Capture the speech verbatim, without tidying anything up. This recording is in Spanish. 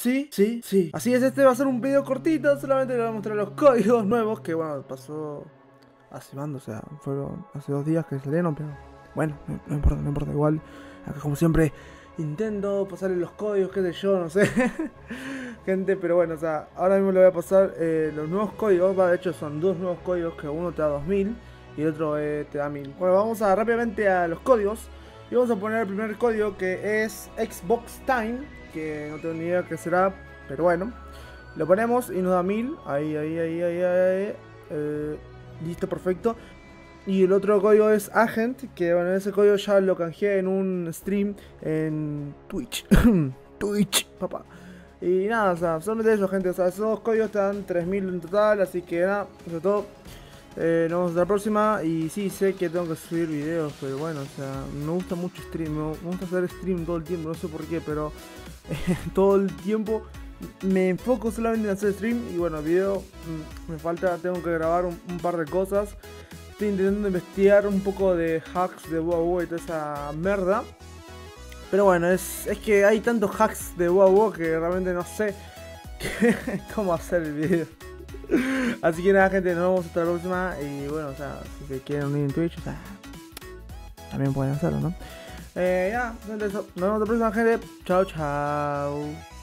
Sí, sí, sí. Así es, este va a ser un video cortito. Solamente le voy a mostrar los códigos nuevos que, bueno, pasó hace bando, o sea, fueron hace dos días que salieron, pero bueno, no, no importa, no importa. Igual, acá como siempre intento pasarle los códigos, qué sé yo, no sé. Gente, pero bueno, o sea, ahora mismo le voy a pasar eh, los nuevos códigos. Va, de hecho son dos nuevos códigos, que uno te da dos mil y el otro eh, te da mil. Bueno, vamos a rápidamente a los códigos. Y vamos a poner el primer código, que es Xbox Time, que no tengo ni idea qué será, pero bueno, lo ponemos y nos da mil. Ahí, ahí, ahí, ahí, ahí eh, listo, perfecto. Y el otro código es Agent, que bueno, ese código ya lo canjeé en un stream en Twitch. Twitch, papá. Y nada, o sea, son de ellos, gente. O sea, esos dos códigos te dan tres mil en total. Así que nada, eso es todo. Eh, nos vemos hasta la próxima. Y sí, sé que tengo que subir videos, pero bueno, o sea, me gusta mucho stream. Me gusta hacer stream todo el tiempo, no sé por qué, pero eh, todo el tiempo me enfoco solamente en hacer stream. Y bueno, video me falta, tengo que grabar un, un par de cosas. Estoy intentando investigar un poco de hacks de WoW y toda esa merda. Pero bueno, es, es que hay tantos hacks de WoW que realmente no sé qué, cómo hacer el video. Así que nada, gente, nos vemos hasta la próxima. Y bueno, o sea, si se quieren unir en Twitch, o sea, también pueden hacerlo, ¿no? Eh, ya, nos vemos hasta la próxima, gente. Chao, chao.